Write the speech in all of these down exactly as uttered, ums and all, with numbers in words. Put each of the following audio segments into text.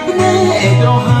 Hãy subscribe cho kênh Ghiền Mì Gõ để không bỏ lỡ những video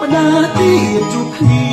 hấp dẫn.